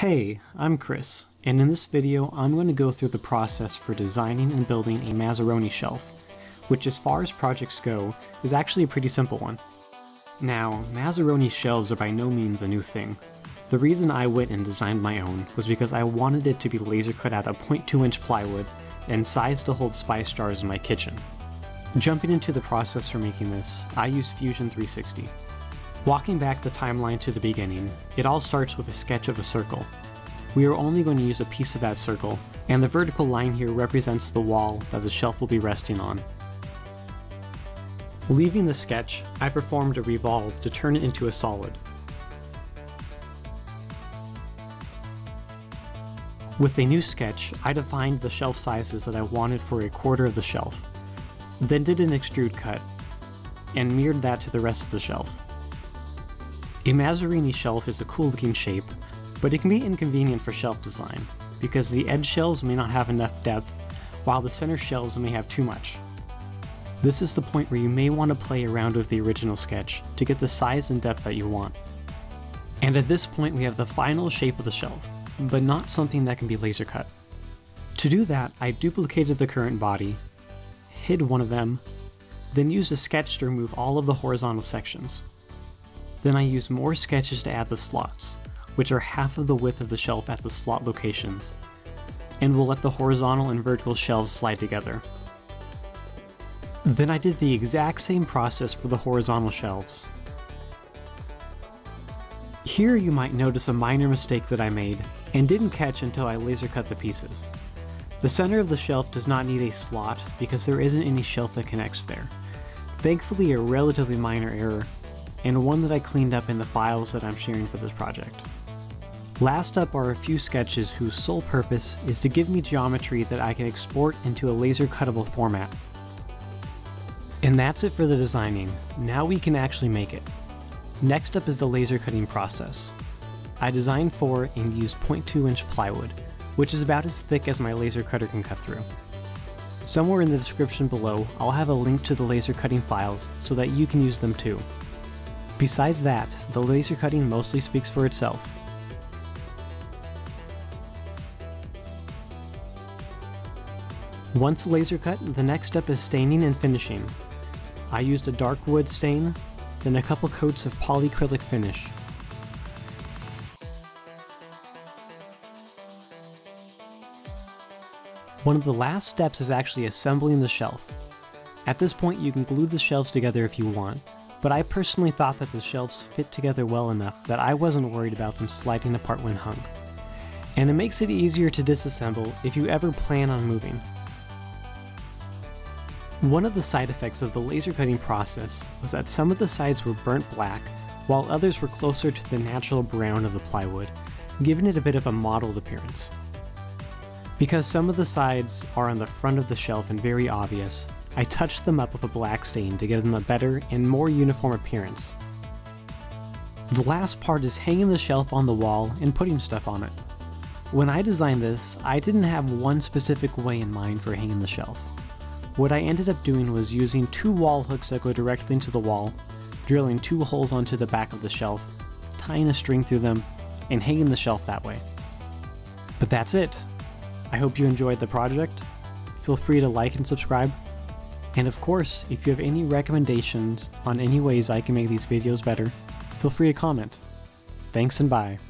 Hey, I'm Chris, and in this video I'm going to go through the process for designing and building a Massironi shelf, which as far as projects go, is actually a pretty simple one. Now, Massironi shelves are by no means a new thing. The reason I went and designed my own was because I wanted it to be laser cut out of 0.2 inch plywood and sized to hold spice jars in my kitchen. Jumping into the process for making this, I used Fusion 360. Walking back the timeline to the beginning, it all starts with a sketch of a circle. We are only going to use a piece of that circle, and the vertical line here represents the wall that the shelf will be resting on. Leaving the sketch, I performed a revolve to turn it into a solid. With a new sketch, I defined the shelf sizes that I wanted for a quarter of the shelf, then did an extrude cut, and mirrored that to the rest of the shelf. A Massironi shelf is a cool looking shape, but it can be inconvenient for shelf design, because the edge shelves may not have enough depth, while the center shelves may have too much. This is the point where you may want to play around with the original sketch to get the size and depth that you want. And at this point we have the final shape of the shelf, but not something that can be laser cut. To do that, I duplicated the current body, hid one of them, then used a sketch to remove all of the horizontal sections. Then I use more sketches to add the slots, which are half of the width of the shelf at the slot locations, and we'll let the horizontal and vertical shelves slide together. Then I did the exact same process for the horizontal shelves. Here you might notice a minor mistake that I made, and didn't catch until I laser cut the pieces. The center of the shelf does not need a slot because there isn't any shelf that connects there. Thankfully, a relatively minor error, and one that I cleaned up in the files that I'm sharing for this project. Last up are a few sketches whose sole purpose is to give me geometry that I can export into a laser cuttable format. And that's it for the designing. Now we can actually make it. Next up is the laser cutting process. I designed for and used 0.2 inch plywood, which is about as thick as my laser cutter can cut through. Somewhere in the description below, I'll have a link to the laser cutting files so that you can use them too. Besides that, the laser cutting mostly speaks for itself. Once laser cut, the next step is staining and finishing. I used a dark wood stain, then a couple coats of polyacrylic finish. One of the last steps is actually assembling the shelf. At this point, you can glue the shelves together if you want, but I personally thought that the shelves fit together well enough that I wasn't worried about them sliding apart when hung. And it makes it easier to disassemble if you ever plan on moving. One of the side effects of the laser cutting process was that some of the sides were burnt black, while others were closer to the natural brown of the plywood, giving it a bit of a mottled appearance. Because some of the sides are on the front of the shelf and very obvious, I touched them up with a black stain to give them a better and more uniform appearance. The last part is hanging the shelf on the wall and putting stuff on it. When I designed this, I didn't have one specific way in mind for hanging the shelf. What I ended up doing was using two wall hooks that go directly into the wall, drilling two holes onto the back of the shelf, tying a string through them, and hanging the shelf that way. But that's it. I hope you enjoyed the project. Feel free to like and subscribe. And of course, if you have any recommendations on any ways I can make these videos better, feel free to comment. Thanks and bye.